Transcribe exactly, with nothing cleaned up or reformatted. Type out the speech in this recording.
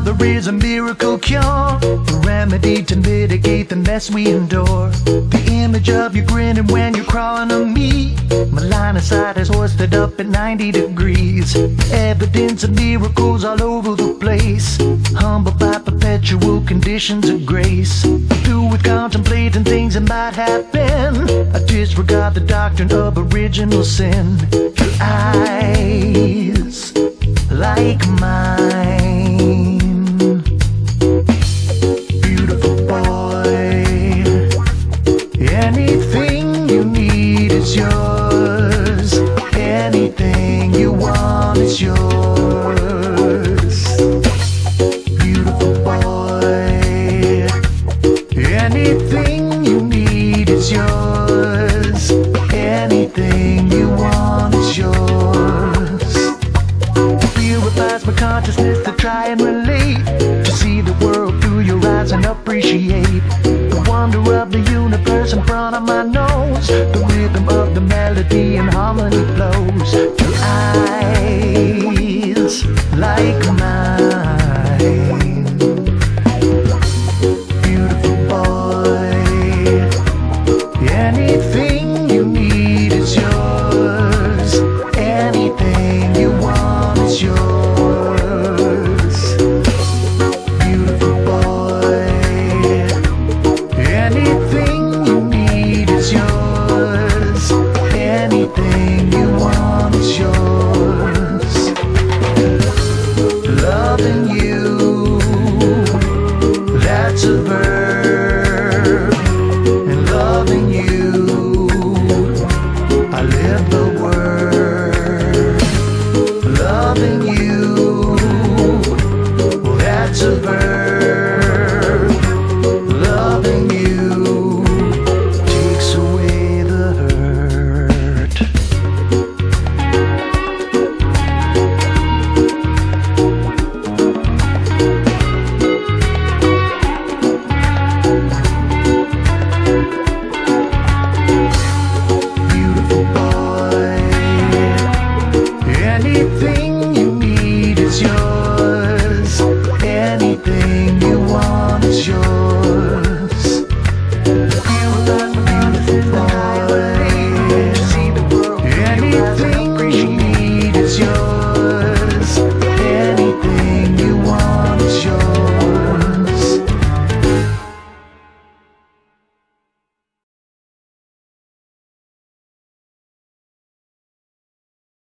there is a miracle cure, the remedy to mitigate the mess we endure. The image of you grinning when you're crawling on me, my line of sight is hoisted up at ninety degrees. Evidence of miracles all over the place, humbled by perpetual conditions of grace. I'm through with contemplating things that might happen, I disregard the doctrine of original sin. Your eyes like mine, yours, anything you want is yours, beautiful boy, anything you need is yours, anything you want is yours. It purifies my consciousness to try and relate, to see the world through your eyes and appreciate the wonder of the universe in front of my nose. The rhythm of the melody and harmony flows.